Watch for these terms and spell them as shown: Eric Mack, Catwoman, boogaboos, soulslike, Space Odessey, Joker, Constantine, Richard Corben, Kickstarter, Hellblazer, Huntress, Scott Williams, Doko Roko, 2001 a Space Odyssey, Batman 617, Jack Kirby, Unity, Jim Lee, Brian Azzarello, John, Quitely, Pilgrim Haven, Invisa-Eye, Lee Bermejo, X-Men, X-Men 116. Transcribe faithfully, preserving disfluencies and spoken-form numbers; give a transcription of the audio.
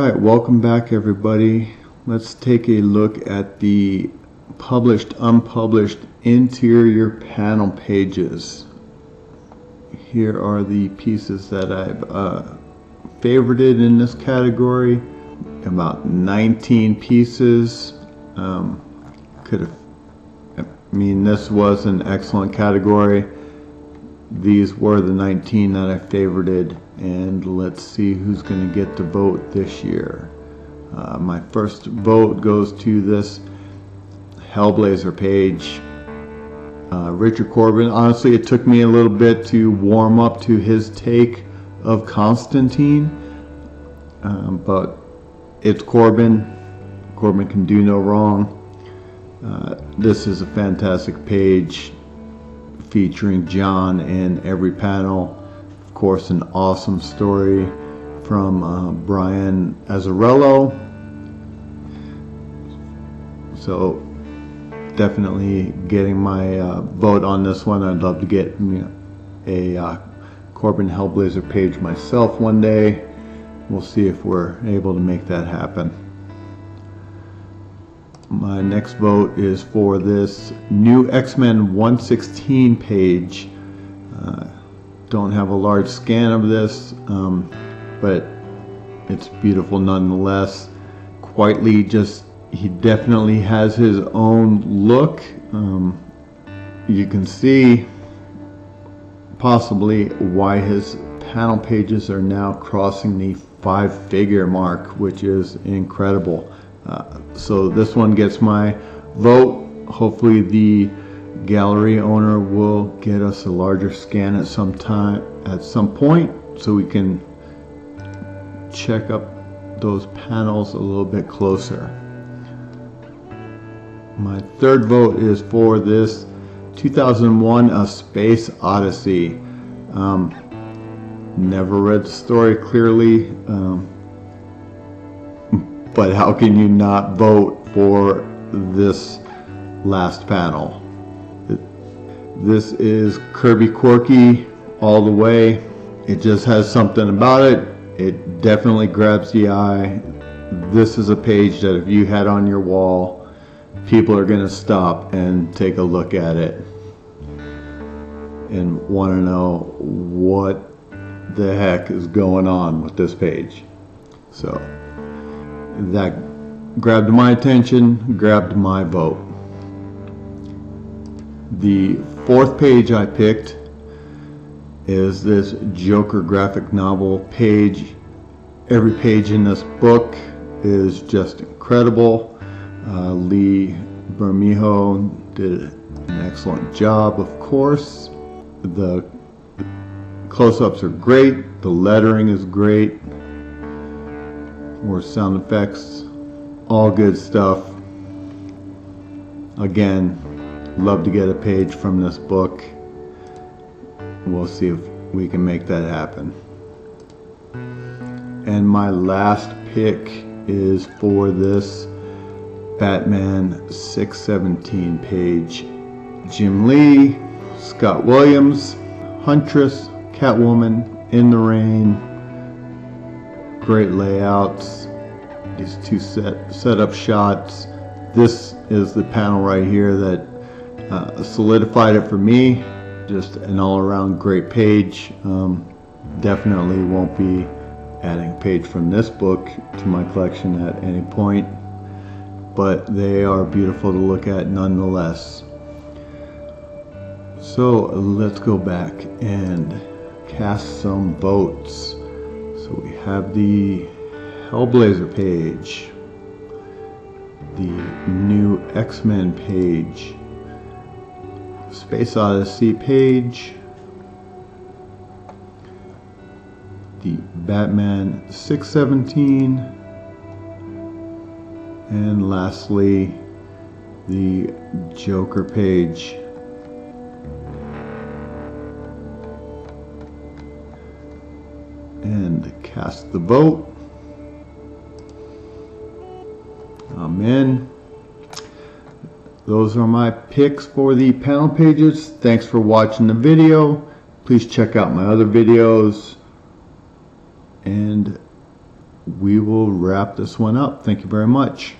Alright, welcome back everybody. Let's take a look at the published, unpublished interior panel pages. Here are the pieces that I've uh, favorited in this category. About nineteen pieces. Um, could have, I mean, this was an excellent category. These were the nineteen that I favorited, and let's see who's going to get the vote this year. Uh, my first vote goes to this Hellblazer page. Uh, Richard Corben, honestly, it took me a little bit to warm up to his take of Constantine, um, but it's Corben. Corben can do no wrong. Uh, this is a fantastic page featuring John in every panel. Of course, an awesome story from uh, Brian Azzarello. So definitely getting my uh, vote on this one. I'd love to get you know, a uh, Corben Hellblazer page myself one day. We'll see if we're able to make that happen. My next vote is for this new X-Men one sixteen page. Uh, don't have a large scan of this, um, but it's beautiful nonetheless. Quitely just, he definitely has his own look. Um, you can see possibly why his panel pages are now crossing the five figure mark, which is incredible. Uh, so this one gets my vote. Hopefully the gallery owner will get us a larger scan at some time, at some point, so we can check up those panels a little bit closer. My third vote is for this two thousand one A Space Odyssey. Um, never read the story clearly, um, but how can you not vote for this last panel? This is Kirby quirky all the way. It just has something about it. It definitely grabs the eye. This is a page that if you had on your wall, people are going to stop and take a look at it and want to know what the heck is going on with this page. So that grabbed my attention, grabbed my vote. The fourth page I picked is this Joker graphic novel page. Every page in this book is just incredible. Uh, Lee Bermejo did an excellent job, of course. The close-ups are great, the lettering is great, more sound effects, all good stuff. Again, love to get a page from this book. We'll see if we can make that happen. And my last pick is for this Batman six seventeen page. Jim Lee, Scott Williams, Huntress, Catwoman, In the Rain. Great layouts, these two set setup shots. This is the panel right here that uh, solidified it for me. Just an all-around great page. Um, definitely won't be adding a page from this book to my collection at any point, but they are beautiful to look at nonetheless. So let's go back and cast some votes. So we have the Hellblazer page, the new X-Men page, Space Odyssey page, the Batman six seventeen, and lastly the Joker page. And cast the vote. I'm in. Those are my picks for the panel pages. Thanks for watching the video. Please check out my other videos, and we will wrap this one up. Thank you very much.